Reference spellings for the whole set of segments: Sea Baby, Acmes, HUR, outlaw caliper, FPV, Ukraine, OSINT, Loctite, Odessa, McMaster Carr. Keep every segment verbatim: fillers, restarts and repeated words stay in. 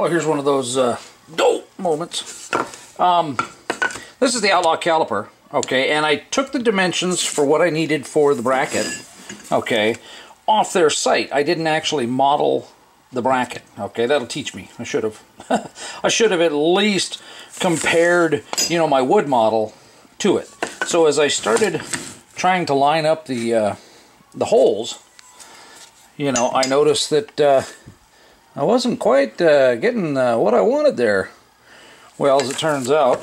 Well, here's one of those uh, dope moments. Um, this is the Outlaw caliper, okay, and I took the dimensions for what I needed for the bracket, okay, off their site. I didn't actually model the bracket, okay, that'll teach me. I should have. I should have at least compared, you know, my wood model to it. So as I started trying to line up the, uh, the holes, you know, I noticed that uh, I wasn't quite uh, getting uh, what I wanted there. Well, as it turns out,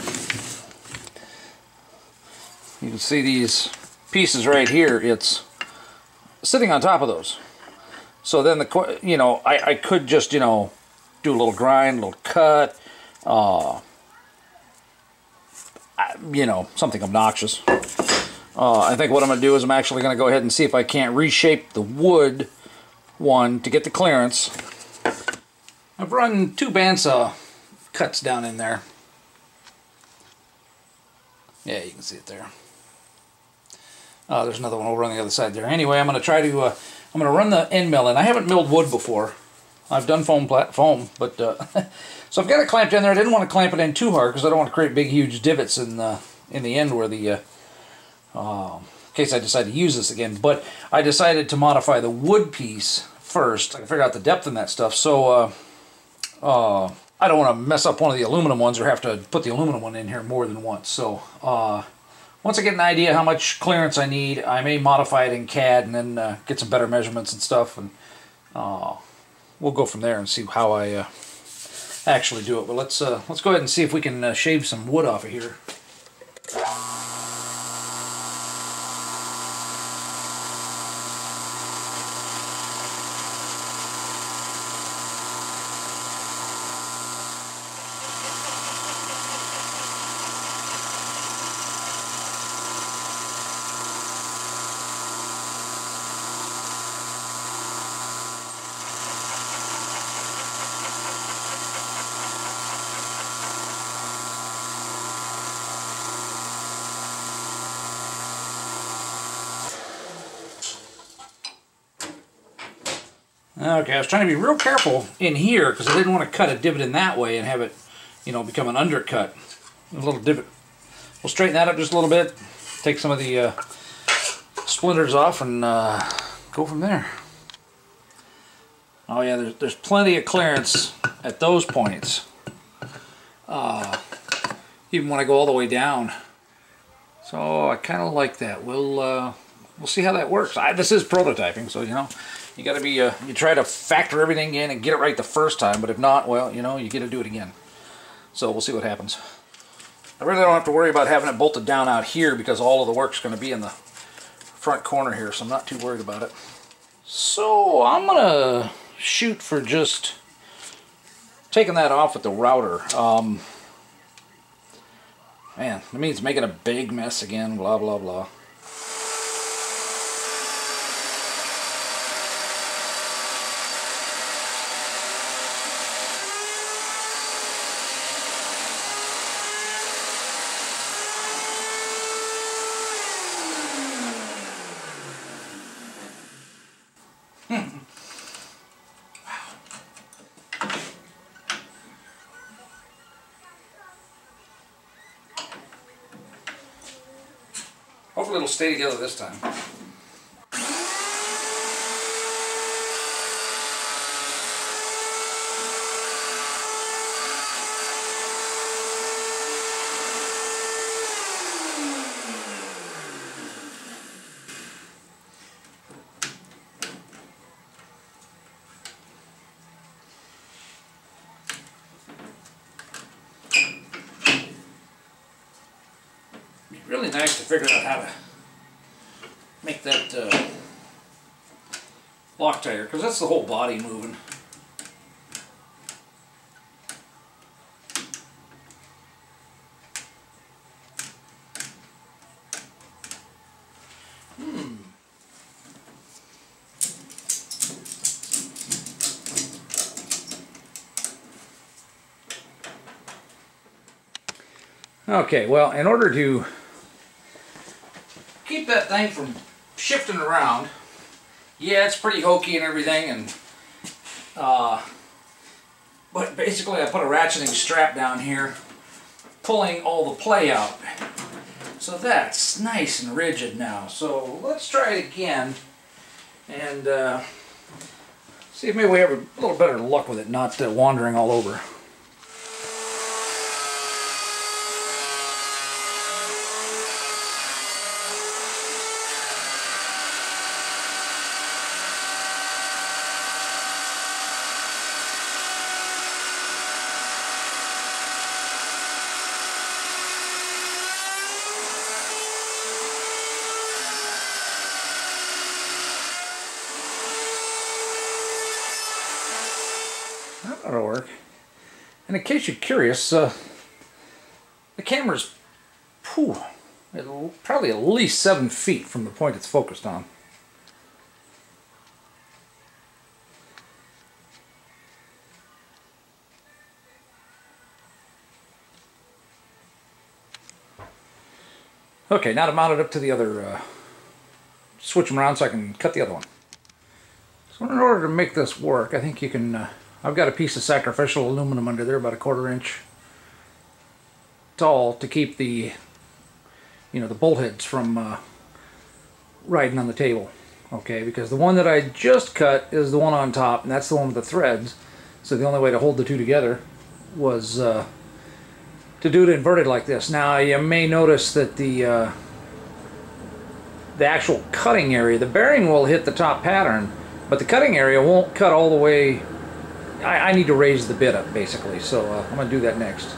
you can see these pieces right here, it's sitting on top of those. So then, the you know, I, I could just, you know, do a little grind, a little cut, uh, you know, something obnoxious. Uh, I think what I'm going to do is I'm actually going to go ahead and see if I can't reshape the wood one to get the clearance. I've run two bandsaw cuts down in there. Yeah, you can see it there. Uh, there's another one over on the other side there. Anyway, I'm going to try to, uh, I'm going to run the end mill in. I haven't milled wood before. I've done foam, plat foam, but, uh, so I've got it clamped in there. I didn't want to clamp it in too hard because I don't want to create big, huge divots in the, in the end where the, uh, uh, in case I decide to use this again. But I decided to modify the wood piece first. I can figure out the depth in that stuff. So, uh, uh, I don't want to mess up one of the aluminum ones or have to put the aluminum one in here more than once. So, uh, once I get an idea how much clearance I need, I may modify it in C A D and then uh, get some better measurements and stuff, and uh, we'll go from there and see how I uh, actually do it. But let's uh, let's go ahead and see if we can uh, shave some wood off of here. Okay, I was trying to be real careful in here because I didn't want to cut a divot in that way and have it, you know, become an undercut. A little divot. We'll straighten that up just a little bit, take some of the uh, splinters off, and uh, go from there. Oh yeah, there's, there's plenty of clearance at those points. Uh, even when I go all the way down. So I kind of like that. We'll, uh, we'll see how that works. I, this is prototyping, so, you know. You gotta be, uh, you try to factor everything in and get it right the first time, but if not, well, you know, you get to do it again. So we'll see what happens. I really don't have to worry about having it bolted down out here because all of the work's gonna be in the front corner here, so I'm not too worried about it. So I'm gonna shoot for just taking that off with the router. Um, man, that means making a big mess again, blah, blah, blah. Hopefully it'll stay together this time. Really nice to figure out how to make that uh, Loctite, because that's the whole body moving. Hmm. Okay, well, in order to keep that thing from shifting around. Yeah, it's pretty hokey and everything, and uh, But basically I put a ratcheting strap down here, pulling all the play out. So that's nice and rigid now. So let's try it again and uh, see if maybe we have a little better luck with it, not uh, wandering all over. That'll work. And in case you're curious, uh, the camera's whew, probably at least seven feet from the point it's focused on. Okay, now to mount it up to the other, uh, switch them around so I can cut the other one. So in order to make this work, I think you can... Uh, I've got a piece of sacrificial aluminum under there, about a quarter inch tall, to keep the, you know, the bolt heads from uh, riding on the table. Okay, because the one that I just cut is the one on top, and that's the one with the threads. So the only way to hold the two together was uh, to do it inverted like this. Now you may notice that the uh, the actual cutting area, the bearing will hit the top pattern, but the cutting area won't cut all the way. I, I need to raise the bit up, basically, so uh, I'm going to do that next.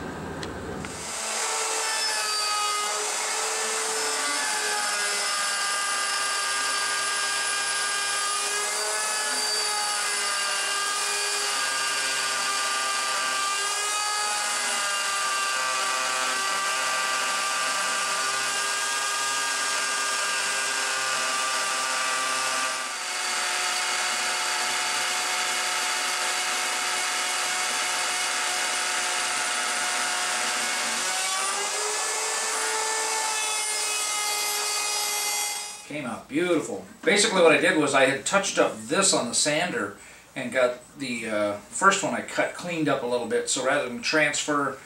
Came out beautiful. Basically what I did was I had touched up this on the sander and got the uh, first one I cut cleaned up a little bit, so rather than transfer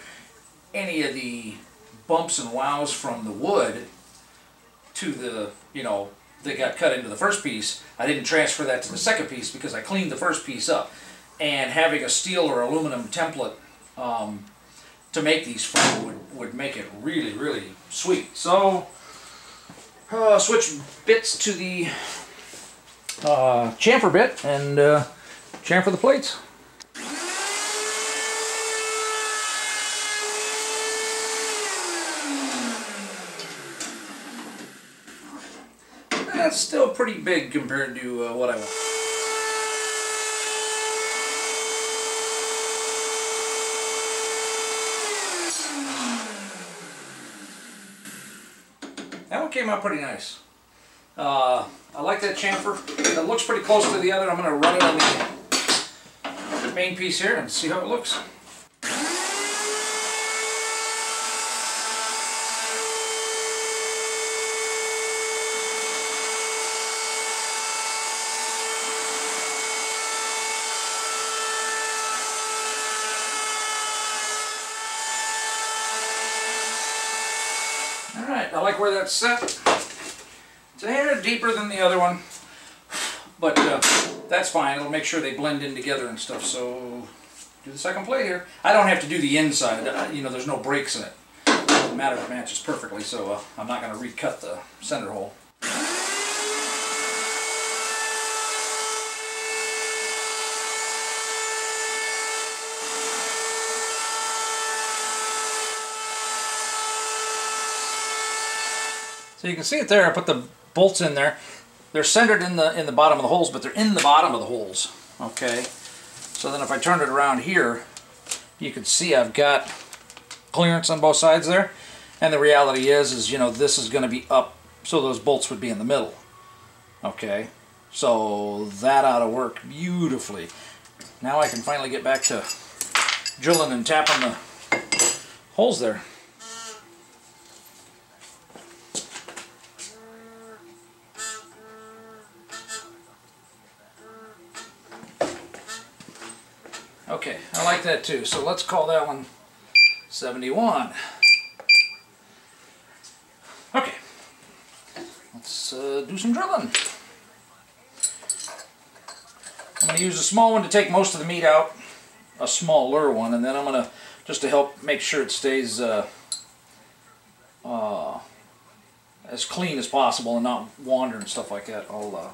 any of the bumps and wows from the wood to the, you know, that got cut into the first piece, I didn't transfer that to the second piece because I cleaned the first piece up. And having a steel or aluminum template um, to make these from would, would make it really, really sweet. So Uh, switch bits to the uh, chamfer bit and uh, chamfer the plates. That's still pretty big compared to uh, what I want. That one came out pretty nice. Uh, I like that chamfer. It looks pretty close to the other. I'm going to run it on the main piece here and see how it looks. Alright, I like where that's set. It's a hair deeper than the other one, but uh, that's fine. It'll make sure they blend in together and stuff, so do the second plate here. I don't have to do the inside, uh, you know, there's no breaks in it. It doesn't matter if it matches perfectly, so uh, I'm not going to recut the center hole. So you can see it there. I put the bolts in there. They're centered in the in the bottom of the holes, but they're in the bottom of the holes. Okay. So then if I turn it around here, you can see I've got clearance on both sides there. And the reality is, is you know, this is going to be up, so those bolts would be in the middle. Okay. So that ought to work beautifully. Now I can finally get back to drilling and tapping the holes there. Okay, I like that too. So let's call that one seventy-one. Okay, let's uh, do some drilling. I'm going to use a small one to take most of the meat out, a smaller one, and then I'm going to, just to help make sure it stays uh, uh, as clean as possible and not wander and stuff like that, I'll, uh,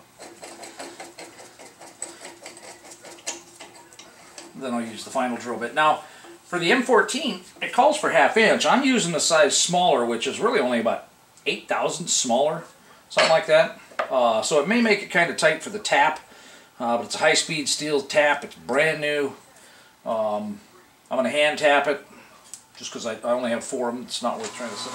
then I'll use the final drill bit. Now, for the M fourteen, it calls for half inch. I'm using the size smaller, which is really only about eight thousandths smaller, something like that. Uh, so it may make it kind of tight for the tap. Uh, but it's a high-speed steel tap. It's brand new. Um, I'm going to hand tap it just because I, I only have four of them. It's not worth trying to set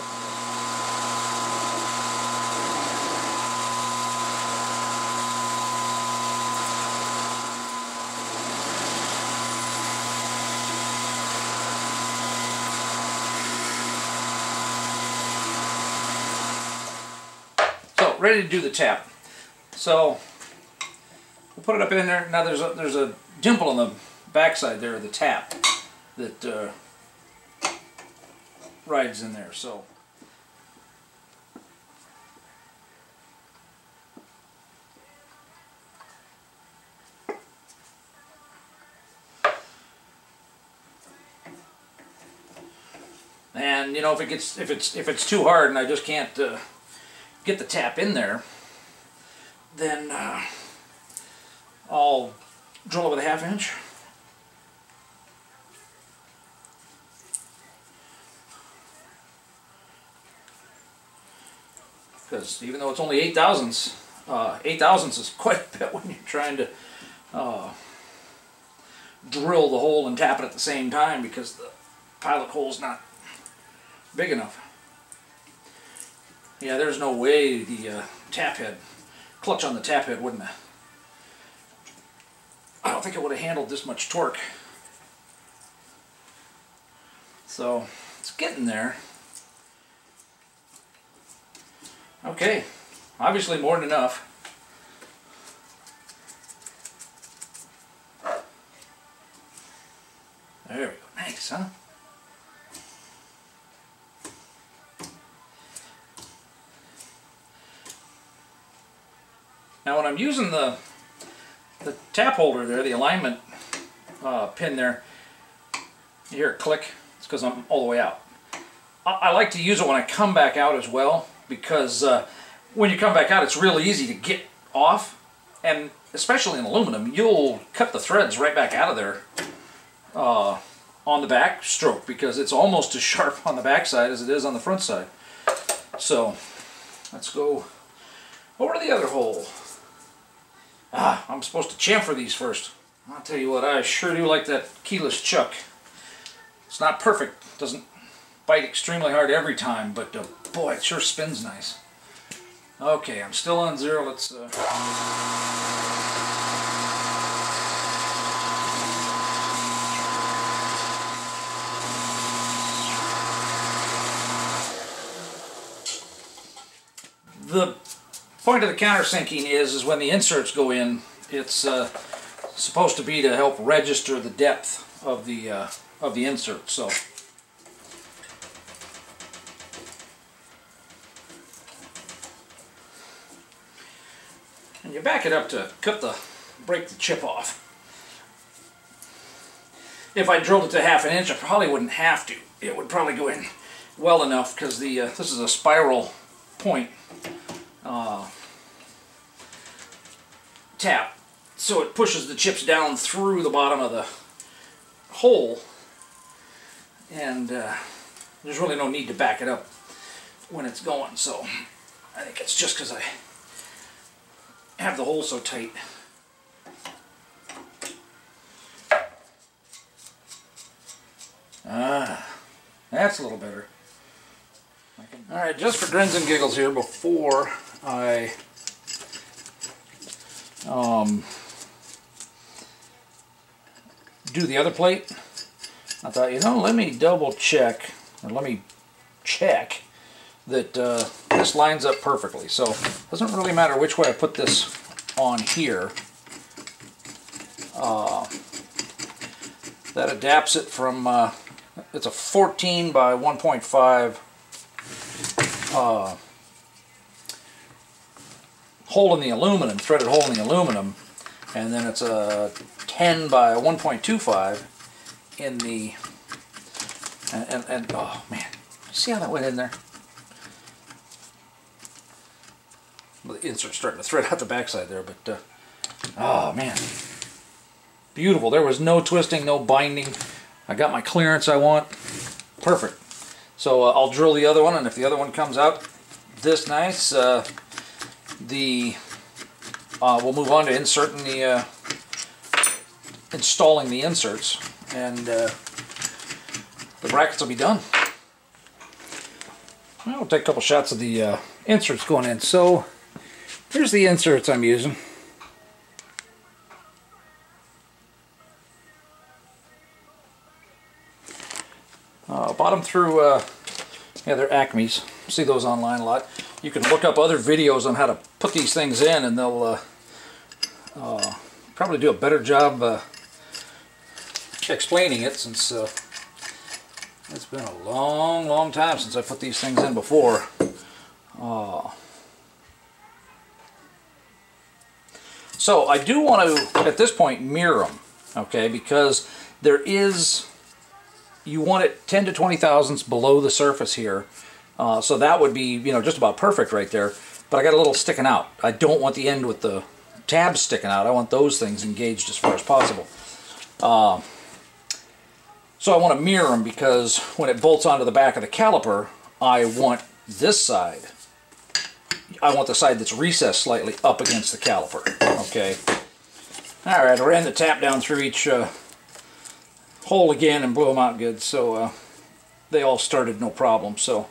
up. So, ready to do the tap. So, we'll put it up in there. Now there's a, there's a dimple on the backside there of the tap that uh, rides in there. So and you know if it gets if it's if it's too hard and I just can't uh, get the tap in there, then. Uh, I'll drill it with a half inch. Because even though it's only eight thousandths, uh, eight thousandths is quite a bit when you're trying to uh, drill the hole and tap it at the same time because the pilot hole's not big enough. Yeah, there's no way the uh, tap head, clutch on the tap head wouldn't have. I don't think it would have handled this much torque. So, it's getting there. Okay, obviously more than enough. There we go, nice, huh? Now when I'm using the the tap holder there, the alignment uh, pin there, you hear it click, it's because I'm all the way out. I, I like to use it when I come back out as well, because uh, when you come back out it's really easy to get off, and especially in aluminum, you'll cut the threads right back out of there uh, on the back stroke, because it's almost as sharp on the back side as it is on the front side. So, let's go over to the other hole. Ah, I'm supposed to chamfer these first. I'll tell you what, I sure do like that keyless chuck. It's not perfect. It doesn't bite extremely hard every time, but uh, boy, it sure spins nice. Okay, I'm still on zero. Let's... Uh... The... point of the countersinking is is when the inserts go in, it's uh, supposed to be to help register the depth of the uh, of the insert. So and you back it up to cut the break the chip off. If I drilled it to half an inch, I probably wouldn't have to. It would probably go in well enough because the uh, this is a spiral point. Uh, tap, so it pushes the chips down through the bottom of the hole, and uh, there's really no need to back it up when it's going. So I think it's just because I have the hole so tight. Ah, that's a little better. Alright, just for grins and giggles here, before I um, do the other plate, I thought, you know, let me double check, or let me check that uh, this lines up perfectly. So it doesn't really matter which way I put this on here. Uh, That adapts it from, uh, it's a fourteen by one point five uh, hole in the aluminum, threaded hole in the aluminum, and then it's a ten by one point two five in the, and, and, and oh man, see how that went in there? Well, the insert's starting to thread out the backside there, but uh, oh man, beautiful. There was no twisting, no binding. I got my clearance I want. Perfect. So uh, I'll drill the other one, and if the other one comes out this nice, uh, the uh, we'll move on to inserting the uh, installing the inserts, and uh, the brackets will be done. Well, we'll take a couple shots of the uh, inserts going in. So here's the inserts I'm using. Uh, bottom through, uh, yeah, they're Acmes. See those online a lot. You can look up other videos on how to put these things in, and they'll uh, uh, probably do a better job uh, explaining it, since uh, it's been a long, long time since I put these things in before. Uh, so I do want to, at this point, mirror them, okay, because there is... You want it ten to twenty thousandths below the surface here, uh, so that would be, you know, just about perfect right there. But I got a little sticking out. I don't want the end with the tabs sticking out. I want those things engaged as far as possible. Uh, so I want to mirror them, because when it bolts onto the back of the caliper, I want this side. I want the side that's recessed slightly up against the caliper. Okay. All right. I ran the tap down through each. Uh, hole again and blew them out good, so uh, they all started no problem. So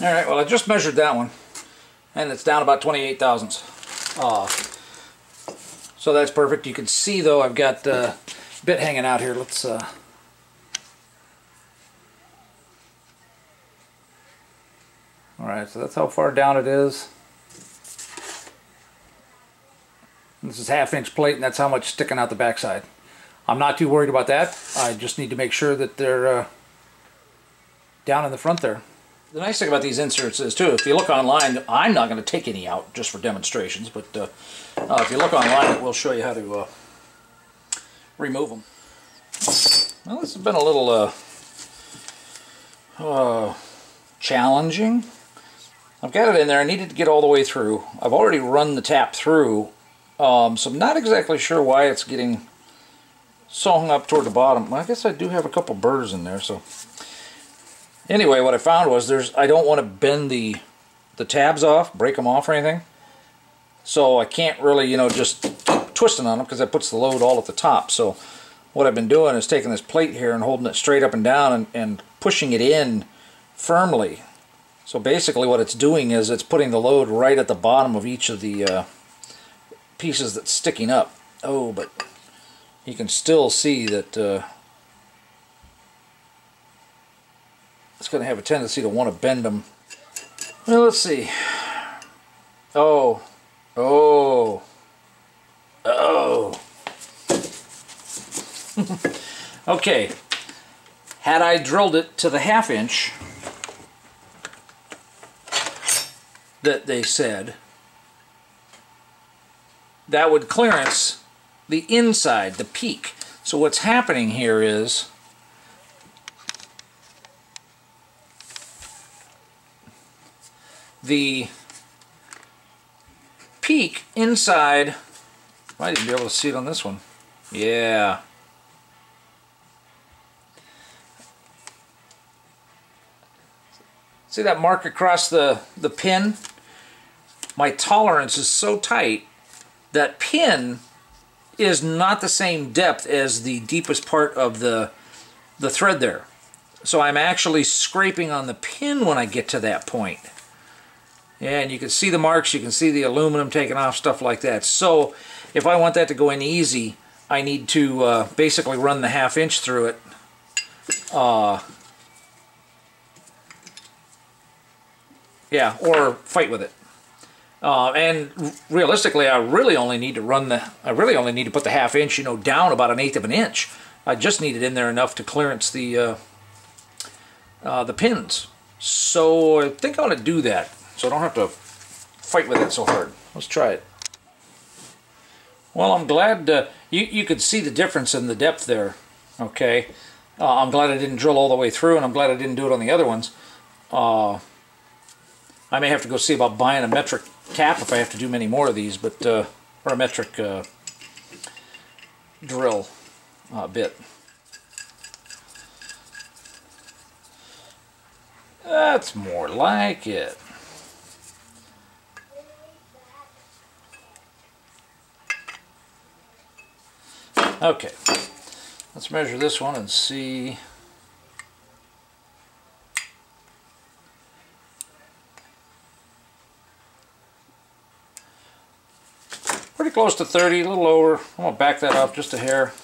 alright, well I just measured that one and it's down about twenty-eight thousandths, uh, so that's perfect. You can see though I've got uh, a bit hanging out here. Let's uh, Alright, so that's how far down it is. This is half inch plate, and that's how much sticking out the backside. I'm not too worried about that. I just need to make sure that they're uh, down in the front there. The nice thing about these inserts is too, if you look online, I'm not going to take any out just for demonstrations, but uh, uh, if you look online, it will show you how to uh, remove them. Well, this has been a little uh, uh, challenging. I've got it in there. I needed to get all the way through. I've already run the tap through, um, so I'm not exactly sure why it's getting so hung up toward the bottom. Well, I guess I do have a couple burrs in there, so... Anyway, what I found was there's I don't want to bend the, the tabs off, break them off or anything, so I can't really, you know, just keep twisting on them, because that puts the load all at the top. So what I've been doing is taking this plate here and holding it straight up and down and, and pushing it in firmly. So basically what it's doing is it's putting the load right at the bottom of each of the uh, pieces that's sticking up. Oh, but you can still see that uh, it's going to have a tendency to want to bend them. Well, let's see. Oh. Oh. Oh. Okay. Had I drilled it to the half inch that they said, that would clearance the inside, the peak. So what's happening here is the peak inside, might even be able to see it on this one. Yeah. See that mark across the, the pin? My tolerance is so tight that pin is not the same depth as the deepest part of the, the thread there. So I'm actually scraping on the pin when I get to that point. And you can see the marks, you can see the aluminum taking off, stuff like that. So if I want that to go in easy, I need to uh, basically run the half inch through it. Uh, Yeah, or fight with it. Uh, and realistically, I really only need to run the, I really only need to put the half inch, you know, down about an eighth of an inch. I just need it in there enough to clearance the, uh, uh, the pins. So I think I ought to do that, so I don't have to fight with it so hard. Let's try it. Well, I'm glad uh, you, you could see the difference in the depth there, okay? Uh, I'm glad I didn't drill all the way through, and I'm glad I didn't do it on the other ones. Uh, I may have to go see about buying a metric cap if I have to do many more of these, but uh, or a metric uh, drill uh, bit. That's more like it. Okay, let's measure this one and see. Pretty close to thirty, a little over. I'm going to back that up just a hair.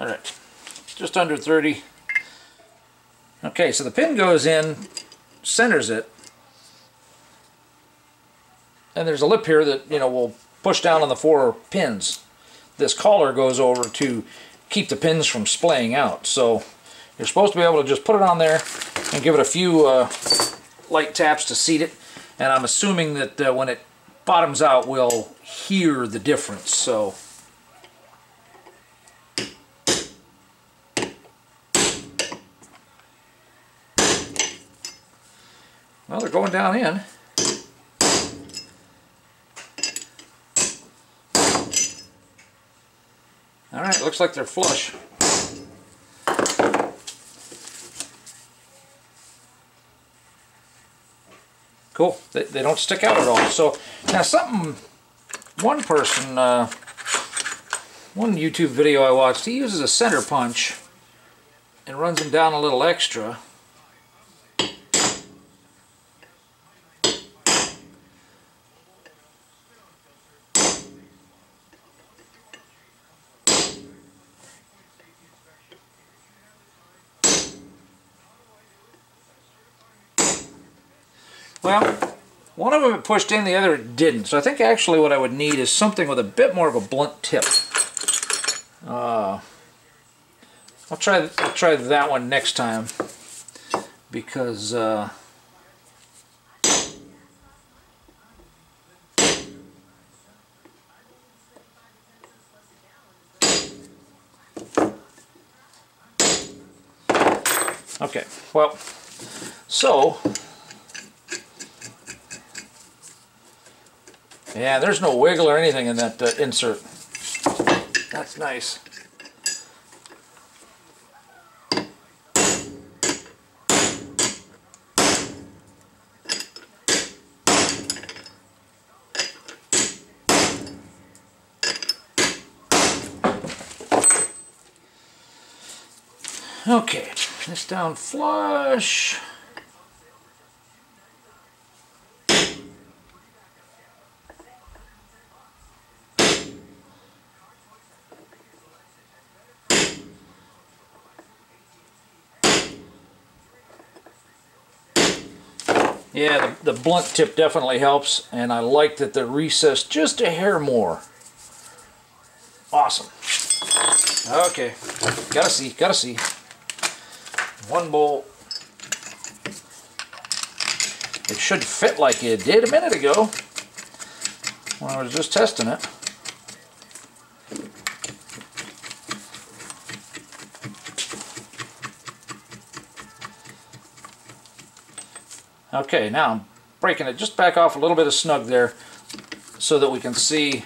All right, just under thirty. Okay, so the pin goes in, centers it, and there's a lip here that, you know, will push down on the four pins. This collar goes over to keep the pins from splaying out. So you're supposed to be able to just put it on there and give it a few uh, light taps to seat it. And I'm assuming that uh, when it bottoms out, we'll hear the difference. So. Well, they're going down in. All right, looks like they're flush. Cool, they, they don't stick out at all. So now something, one person, uh, one YouTube video I watched, he uses a center punch and runs them down a little extra. Well, one of them it pushed in, the other it didn't. So I think actually what I would need is something with a bit more of a blunt tip. Uh, I'll try I'll try that one next time, because uh, okay. Well, so. Yeah, there's no wiggle or anything in that uh, insert. That's nice. Okay, this down flush. Yeah, the, the blunt tip definitely helps, and I like that they're recessed just a hair more. Awesome. Okay, gotta see, gotta see. One bolt. It should fit like it did a minute ago when I was just testing it. Okay, now I'm breaking it just back off a little bit of snug there so that we can see.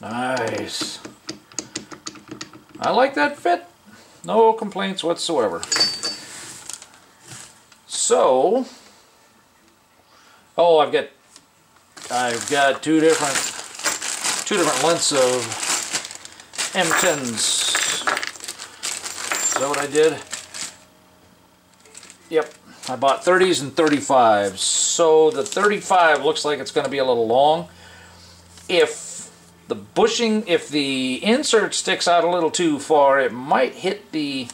Nice. I like that fit. No complaints whatsoever. So, oh, I've got I've got two different two different lengths of M tens. Is that what I did? Yep, I bought thirties and thirty-fives. So the thirty-five looks like it's going to be a little long. If the bushing, if the insert sticks out a little too far, it might hit the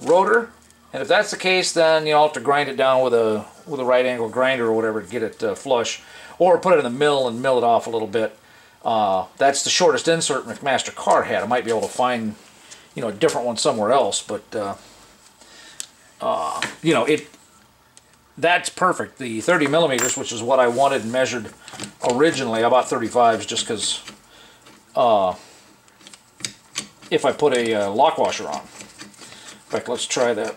rotor. And if that's the case, then you'll have to grind it down with a with a right angle grinder or whatever to get it uh, flush, or put it in the mill and mill it off a little bit. Uh, that's the shortest insert McMaster Carr had. I might be able to find, you know, a different one somewhere else, but uh, uh, you know, it that's perfect. The thirty millimeters, which is what I wanted and measured originally. I bought thirty-fives just because uh, if I put a uh, lock washer on. In fact, let's try that.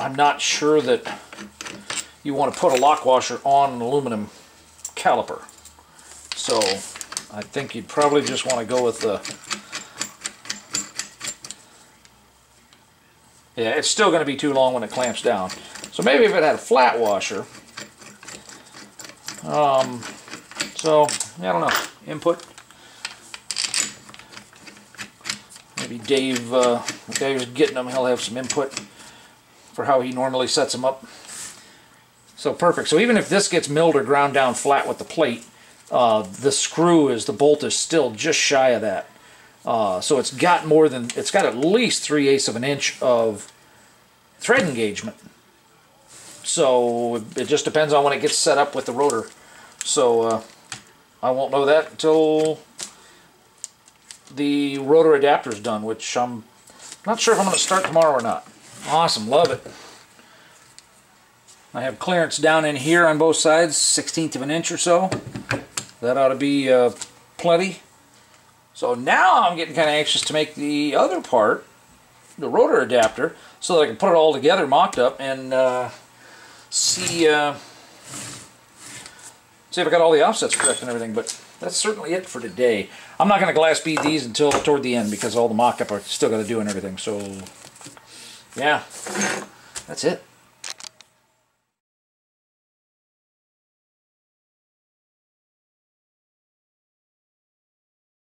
I'm not sure that you want to put a lock washer on an aluminum caliper. So I think you'd probably just want to go with the... Yeah, it's still going to be too long when it clamps down. So maybe if it had a flat washer... Um, so, I don't know. Input. Maybe Dave, uh, Dave's getting them. He'll have some input for how he normally sets them up. So perfect. So even if this gets milled or ground down flat with the plate, uh, the screw is the bolt is still just shy of that. Uh, so it's got more than it's got at least three eighths of an inch of thread engagement. So it just depends on when it gets set up with the rotor. So uh, I won't know that until the rotor adapter is done, which I'm not sure if I'm going to start tomorrow or not. Awesome, love it. I have clearance down in here on both sides, sixteenth of an inch or so. That ought to be uh, plenty. So now I'm getting kind of anxious to make the other part, the rotor adapter, so that I can put it all together mocked up and uh, see, uh, see if I got all the offsets correct and everything. But that's certainly it for today. I'm not going to glass bead these until toward the end because all the mock-up I still got to do and everything. So, yeah, that's it.